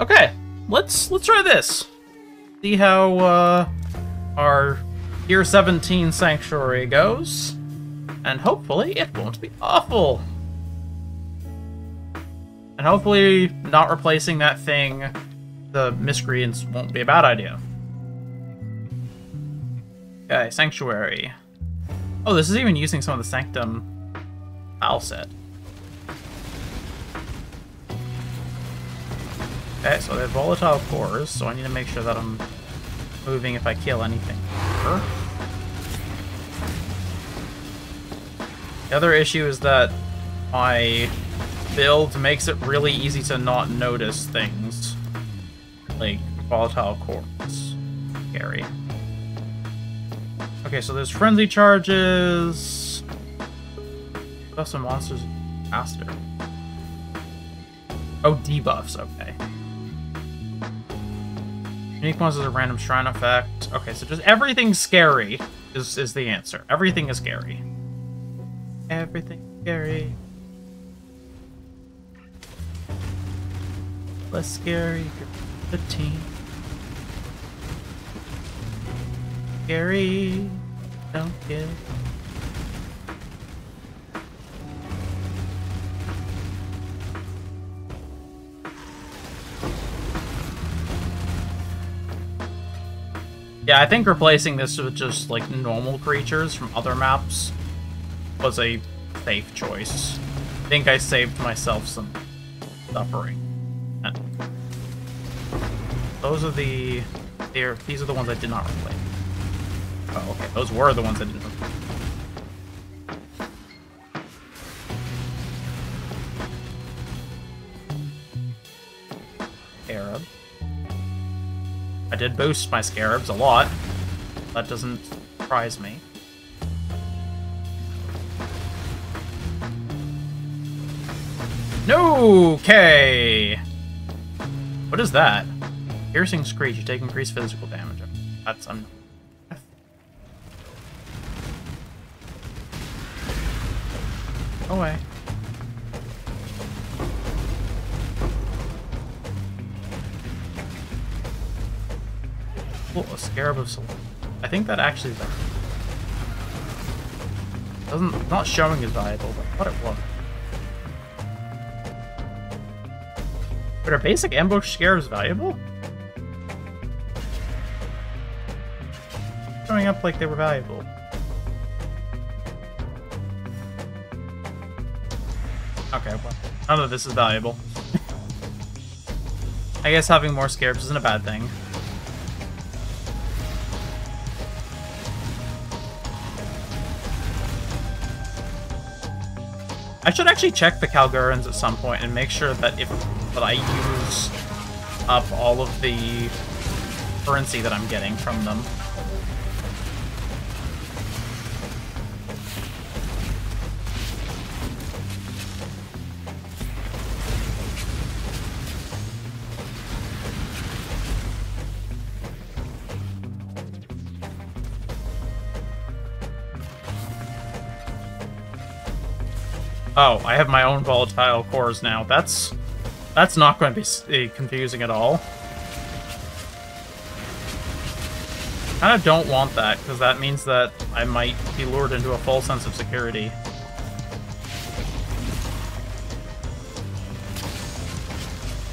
Okay, let's try this. See how our Year 17 Sanctuary goes, and hopefully it won't be awful. And hopefully not replacing that thing, the miscreants, won't be a bad idea. Okay, Sanctuary. Oh, this is even using some of the Sanctum tile set. Okay, so they're volatile cores, so I need to make sure that I'm moving if I kill anything. The other issue is that my build makes it really easy to not notice things like volatile cores. Scary. Okay, so there's frenzy charges. Buff some monsters faster. Oh, debuffs. Okay. Unique monsters are random shrine effect. Okay, so just everything's scary is the answer. Everything is scary. Everything's scary. Less scary. The team. Scary. Don't get. Yeah, I think replacing this with just, like, normal creatures from other maps was a safe choice. I think I saved myself some suffering. And those are the... These are the ones I did not replace. Oh, okay. Those were the ones I didn't replace. Arab. I did boost my scarabs a lot. That doesn't surprise me. No! Okay! What is that? Piercing screech. You take increased physical damage. That's... Go away. Oh, a scarab of soul. I think that actually is like... Doesn't... Not showing as valuable, but I thought it was. But are basic ambush scarabs valuable? Showing up like they were valuable. Okay, well, none of this is valuable. I guess having more scarabs isn't a bad thing. I should actually check the Kalguurans at some point and make sure that if I use up all of the currency that I'm getting from them. Oh, I have my own volatile cores now. That's not going to be confusing at all. Kind of don't want that, because that means that I might be lured into a false sense of security.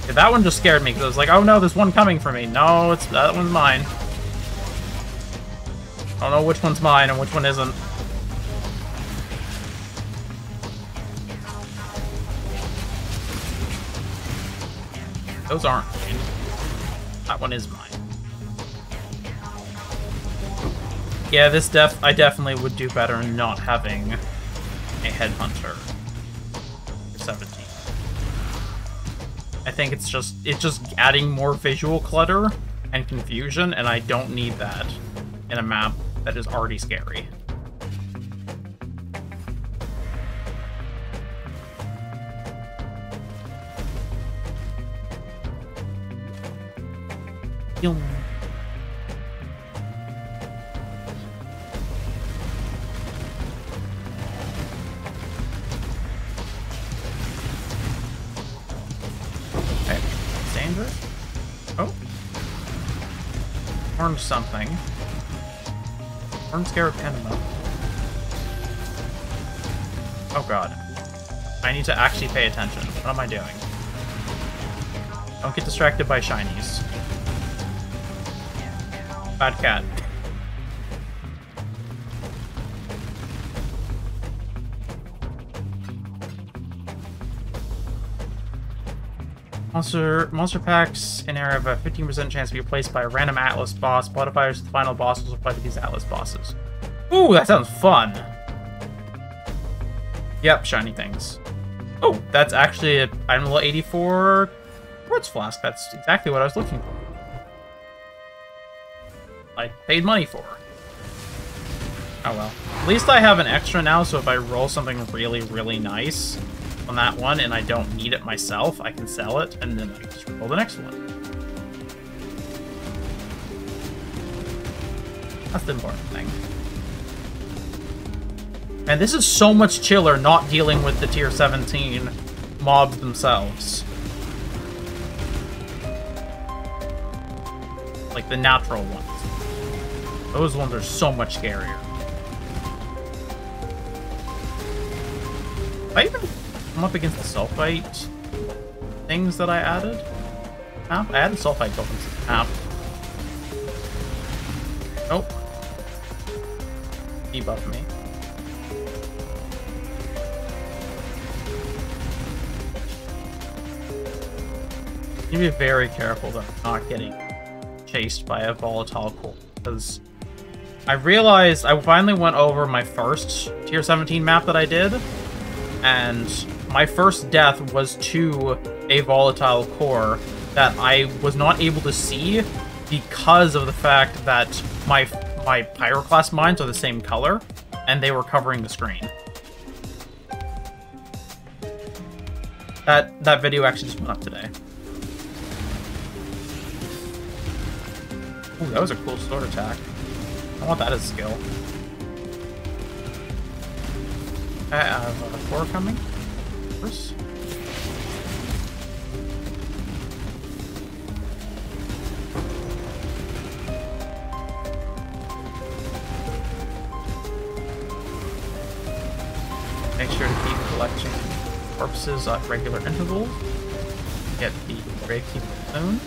Yeah, that one just scared me, because I was like, oh no, there's one coming for me. No, it's that one's mine. I don't know which one's mine and which one isn't. Those aren't mine. That one is mine. Yeah, this I definitely would do better not having a headhunter for 17. I think it's just adding more visual clutter and confusion, and I don't need that in a map that is already scary. Okay, dangerous. Oh. Horned something. Horned Scarab Panama. Oh god. I need to actually pay attention. What am I doing? Don't get distracted by shinies. Bad cat. Monster packs in area have a 15% chance to be replaced by a random atlas boss. Modifiers to the final boss will apply to these atlas bosses. Ooh, that sounds fun! Yep, shiny things. Oh, that's actually a item level 84 quartz flask. That's exactly what I was looking for. I paid money for. Oh well. At least I have an extra now, so if I roll something really, really nice on that one and I don't need it myself, I can sell it and then I just roll the next one. That's the important thing. And this is so much chiller not dealing with the tier 17 mobs themselves. Like the natural ones. Those ones are so much scarier. I even I'm up against the sulfite things that I added. Oh, I added sulfite tokens. Oh. Nope. Debuff me. You need to be very careful that I'm not getting chased by a volatile core, because I realized I finally went over my first tier 17 map that I did, and my first death was to a volatile core that I was not able to see because of the fact that my Pyroclast mines are the same color, and they were covering the screen. That video actually just went up today. Ooh, that was a cool sword attack. I want that as a skill. I have a core coming. Make sure to keep collecting corpses at regular intervals. Get the graveteam zone.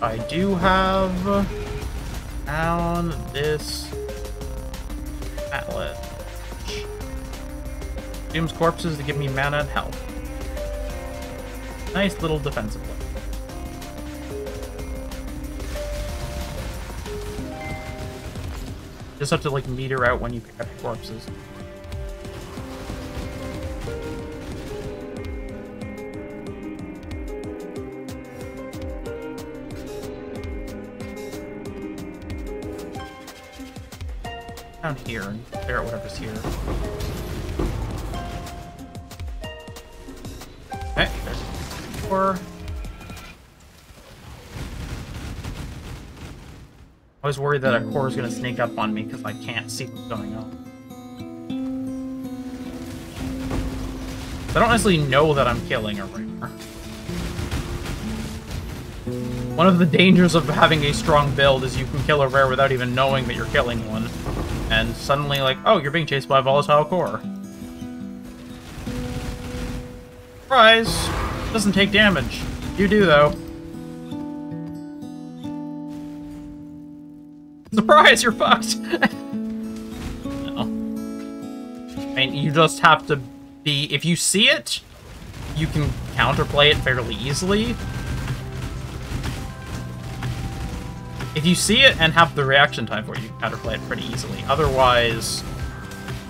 I do have down this atlas. Consumes corpses to give me mana and health. Nice little defensive play. Just have to like meter out when you pick up corpses. Down here and clear out whatever's here. Okay, there's four. I was worried that a core was going to sneak up on me because I can't see what's going on. I don't actually know that I'm killing a ringer. One of the dangers of having a strong build is you can kill a rare without even knowing that you're killing one. And suddenly, like, oh, you're being chased by a volatile core. Surprise! Doesn't take damage. You do, though. Surprise, you're fucked! No. I mean, you just have to be... If you see it, you can counterplay it fairly easily. If you see it and have the reaction time for it, you can counterplay it pretty easily. Otherwise,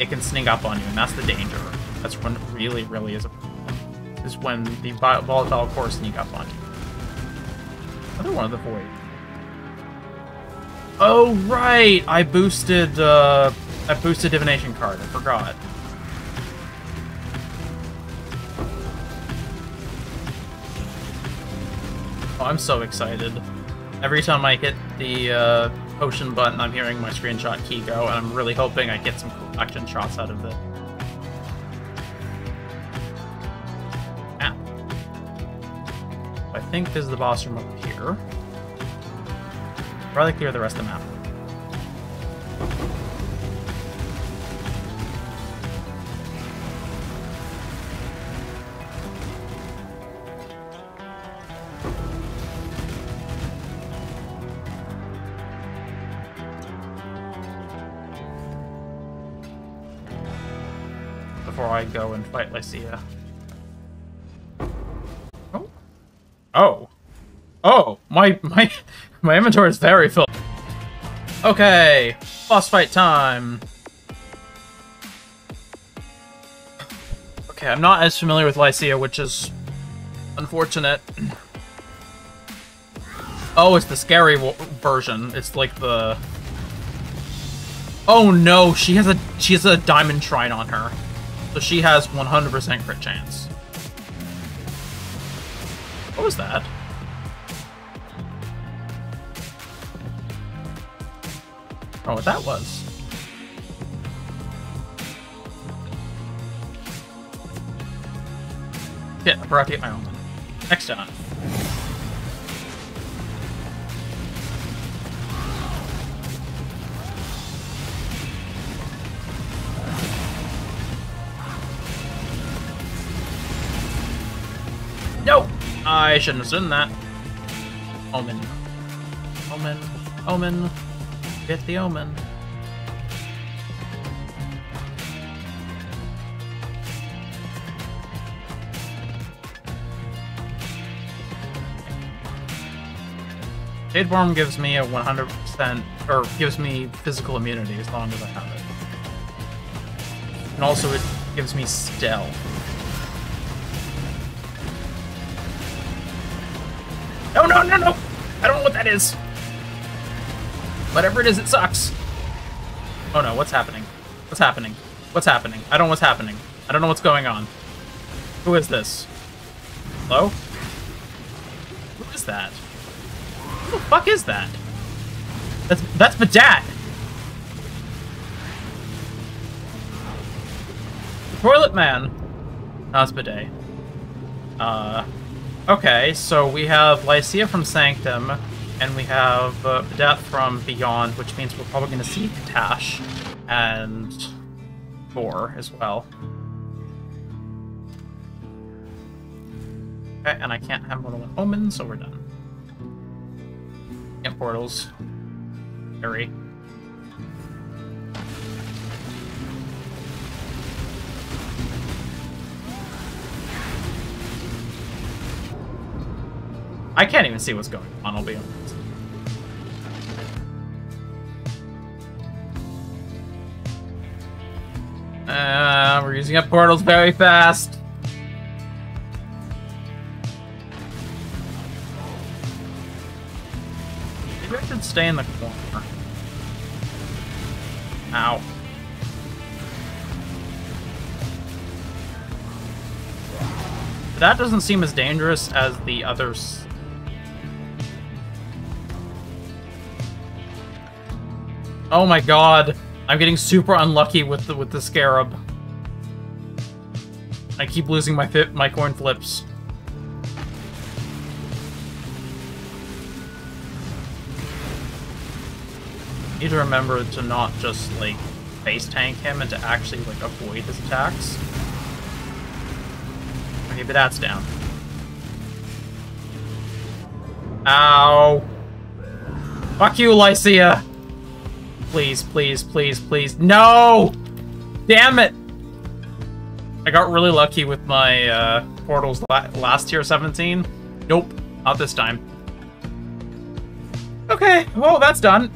it can sneak up on you, and that's the danger. That's when it really, really is a problem, is when the volatile core sneak up on you. Another one of the Void. Oh, right! I boosted Divination card. I forgot. Oh, I'm so excited. Every time I hit the potion button, I'm hearing my screenshot key go, and I'm really hoping I get some cool action shots out of it. Ah. I think this is the boss room up here. Probably clear the rest of the map. Before I go and fight Lycia. Oh. Oh. Oh, my inventory is very full. Okay, boss fight time. Okay, I'm not as familiar with Lycia, which is unfortunate. Oh, it's the scary version. It's like the... Oh no, she has a diamond shrine on her. So she has 100% crit chance. What was that? I don't know what that was. Yeah, I forgot to get my own one. Next time. No! I shouldn't have done that. Omen. Omen. Omen. Get the omen. Jadeform gives me a 100%, or gives me physical immunity as long as I have it. And also it gives me stealth. No! I don't know what that is. Whatever it is, it sucks. Oh no, what's happening? What's happening? What's happening? I don't know what's happening. I don't know what's going on. Who is this? Hello? Who is that? Who the fuck is that? That's Bidet! The Toilet Man. No, it's Bidet. Okay, so we have Lycia from Sanctum, and we have Death from Beyond, which means we're probably going to see Katash and Boar as well. Okay, and I can't have more than one omen, so we're done. Importals. Very. I can't even see what's going on, I'll be honest. We're using up portals very fast. Maybe I should stay in the corner. Ow. That doesn't seem as dangerous as the others. Oh my god, I'm getting super unlucky with the scarab. I keep losing my coin flips. I need to remember to not just like face tank him and to actually like avoid his attacks. Okay, but that's down. Ow! Fuck you, Lycia! Please, please, please, please. No! Damn it! I got really lucky with my portals last tier 17. Nope, not this time. Okay, well, that's done.